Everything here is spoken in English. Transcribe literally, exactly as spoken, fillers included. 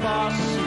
passo.